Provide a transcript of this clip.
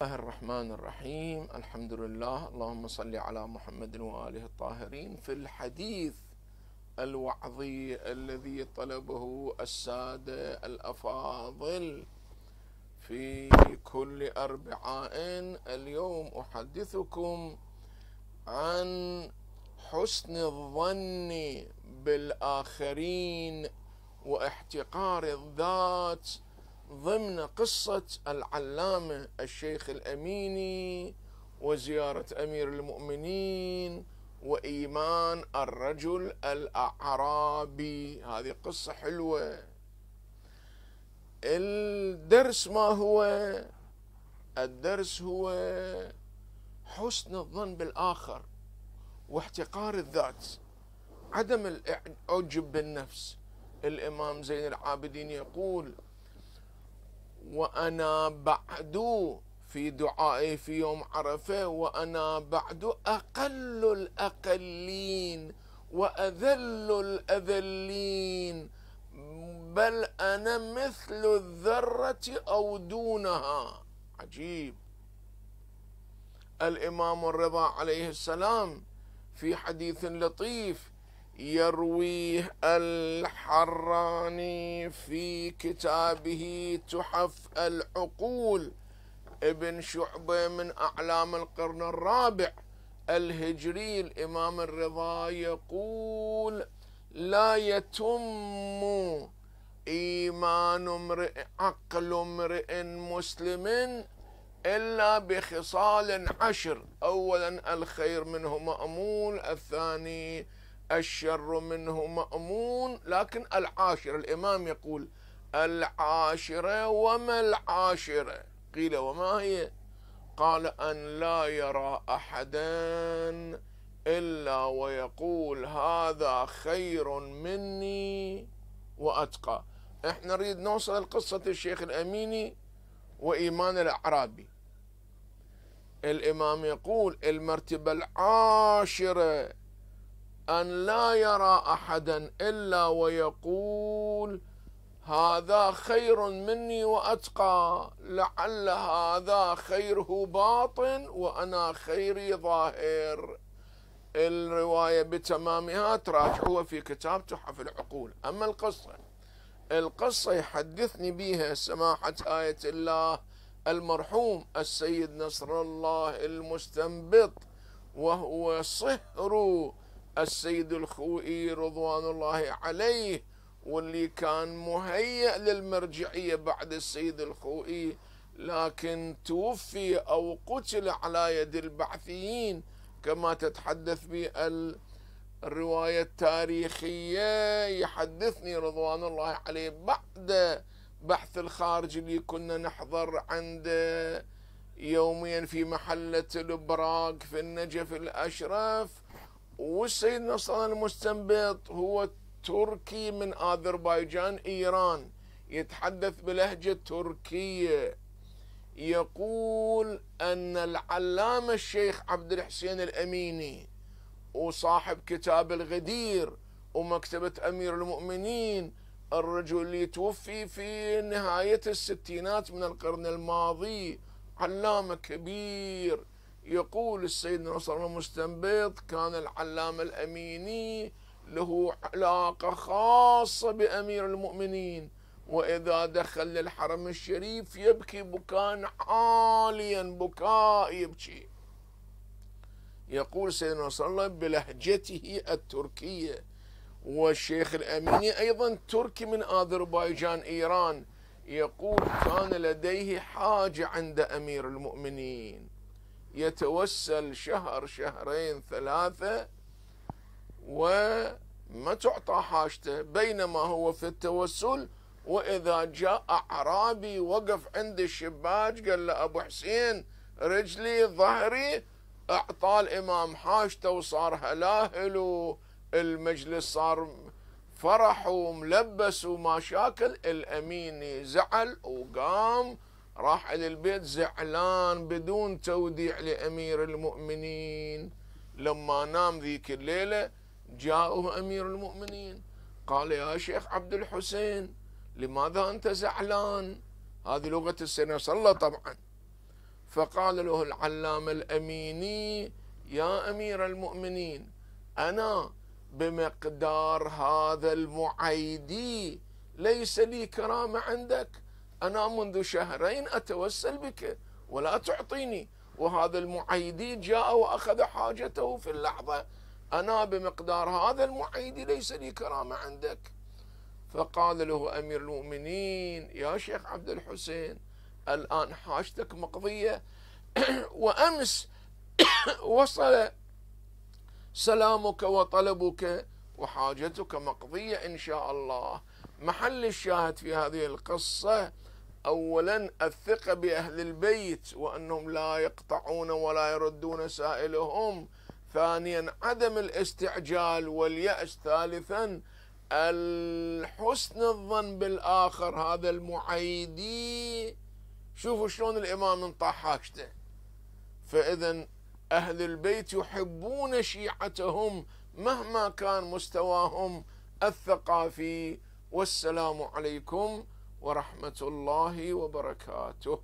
بسم الله الرحمن الرحيم. الحمد لله، اللهم صل على محمد وآله الطاهرين. في الحديث الوعظي الذي طلبه السادة الأفاضل في كل أربعاء، اليوم أحدثكم عن حسن الظن بالآخرين واحتقار الذات ضمن قصة العلامة الشيخ الأميني وزيارة أمير المؤمنين وإيمان الرجل الأعرابي. هذه قصة حلوة. الدرس ما هو؟ الدرس هو حسن الظن بالآخر واحتقار الذات، عدم الأعجب بالنفس. الإمام زين العابدين يقول: وأنا بعد، في دعائي في يوم عرفة، وأنا بعد أقل الأقلين وأذل الأذلين، بل أنا مثل الذرة أو دونها. عجيب. الإمام الرضا عليه السلام في حديث لطيف يرويه الحراني في كتابه تحف العقول، ابن شعبة من أعلام القرن الرابع الهجري، الإمام الرضا يقول: لا يتم إيمان امرئ، عقل امرئ مسلم، إلا بخصال عشر. أولا الخير منه مأمول، الثاني الشر منه مأمون، لكن العاشرة، الإمام يقول العاشرة. وما العاشرة؟ قيل: وما هي؟ قال: أن لا يرى أحدا إلا ويقول هذا خير مني وأتقى. احنا نريد نوصل لقصة الشيخ الأميني وإيمان الأعرابي. الإمام يقول: المرتبة العاشرة أن لا يرى أحدا إلا ويقول هذا خير مني وأتقى، لعل هذا خيره باطن وأنا خيري ظاهر. الرواية بتمامها تراجعوها في كتاب تحف العقول. أما القصة يحدثني بها سماحة آية الله المرحوم السيد نصر الله المستنبط، وهو صهر السيد الخوئي رضوان الله عليه، واللي كان مهيئ للمرجعية بعد السيد الخوئي، لكن توفي أو قتل على يد البعثيين كما تتحدث به الرواية التاريخية. يحدثني رضوان الله عليه بعد بحث الخارج اللي كنا نحضر عنده يوميا في محلة البراق في النجف الأشرف. والسيد نصر الله المستنبط هو تركي من أذربيجان إيران، يتحدث بلهجة تركية. يقول أن العلامة الشيخ عبد الحسين الأميني وصاحب كتاب الغدير ومكتبة أمير المؤمنين، الرجل اللي توفي في نهاية الستينات من القرن الماضي، علامة كبير، يقول السيد نصر الله المستنبط: كان العلامة الأميني له علاقة خاصة بأمير المؤمنين، وإذا دخل للحرم الشريف يبكي بكاء عاليا، بكاء يبكي. يقول السيد نصر الله بلهجته التركية. والشيخ الأميني أيضا تركي من أذربيجان إيران. يقول: كان لديه حاجة عند أمير المؤمنين، يتوسل شهر شهرين ثلاثة وما تعطى حاجته، بينما هو في التوسل وإذا جاء أعرابي وقف عند الشباك، قال له: أبو حسين، رجلي، ظهري. أعطى الإمام حاجته وصار هلاهله، المجلس صار فرح وملبس وما شاكل. الأميني زعل وقام راح إلى البيت زعلان بدون توديع لأمير المؤمنين. لما نام ذيك الليلة جاءه أمير المؤمنين، قال: يا شيخ عبد الحسين، لماذا أنت زعلان؟ هذه لغة السيد نصر الله طبعا. فقال له العلامة الأميني: يا أمير المؤمنين، أنا بمقدار هذا المعيدي ليس لي كرامة عندك، أنا منذ شهرين أتوسل بك ولا تعطيني، وهذا المعيدي جاء وأخذ حاجته في اللحظة، أنا بمقدار هذا المعيدي ليس لي كرامة عندك. فقال له أمير المؤمنين: يا شيخ عبد الحسين، الآن حاجتك مقضية، وأمس وصل سلامك وطلبك وحاجتك مقضية إن شاء الله. محل الشاهد في هذه القصة: أولا الثقة بأهل البيت وأنهم لا يقطعون ولا يردون سائلهم، ثانيا عدم الاستعجال واليأس، ثالثا الحسن الظن بالآخر، هذا المعيدي شوفوا شلون الإمام انطى حاجته. فإذا أهل البيت يحبون شيعتهم مهما كان مستواهم الثقافي. والسلام عليكم ورحمة الله وبركاته.